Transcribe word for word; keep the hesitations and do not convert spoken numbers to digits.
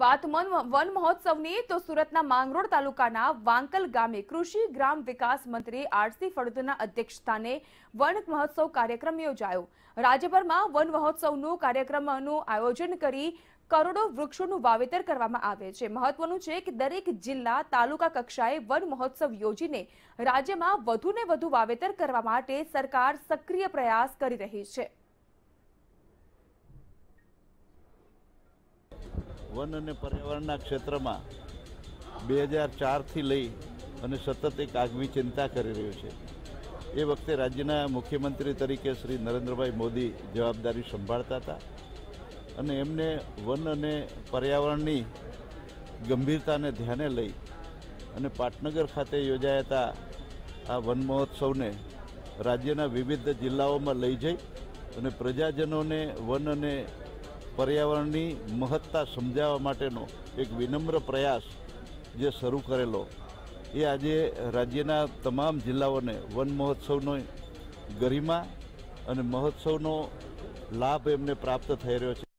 વાત વન મહોત્સવની તો સુરતના માંગરોળ તાલુકાના વાંકલ ગામે કૃષિ ગ્રામ વિકાસ મંત્રી આરસી ફડના અધ્યક્ષસ્થાને વન મહોત્સવ કાર્યક્રમ યોજાયો. રાજ્યભરમાં વન મહોત્સવનું કાર્યક્રમનું આયોજન કરી કરોડો વૃક્ષોનું વાવેતર કરવામાં આવે છે. મહત્વનું છે કે દરેક જિલ્લા તાલુકા કક્ષાએ વન મહોત્સવ યોજીને રાજ્યમાં વધુને વધુ વાવેતર કરવા માટે સરકાર સક્રિય પ્રયાસ કરી રહી છે. वन अने पर्यावरणना क्षेत्रमां दो हज़ार चार थी लई अने सतत एक आगवी चिंता करी रह्यो छे. ए वखते राज्यना मुख्यमंत्री तरीके श्री नरेंद्र भाई मोदी जवाबदारी संभाळता हता अने एमने वन अने पर्यावरणनी गंभीरताने ध्याने लई अने पाटनगर खाते योजायाता आ वन महोत्सवने राज्यना विविध जिल्लाओमां लई जई अने प्रजाजनोने वन अने पर्यावरणनी महत्ता समजावा माटेनो एक विनम्र प्रयास जे शरू करेलो ये आजे राज्यना तमाम जिल्लाओने वन महोत्सवनो गरिमा अने महोत्सवनो लाभ एमने प्राप्त थई रह्यो छे.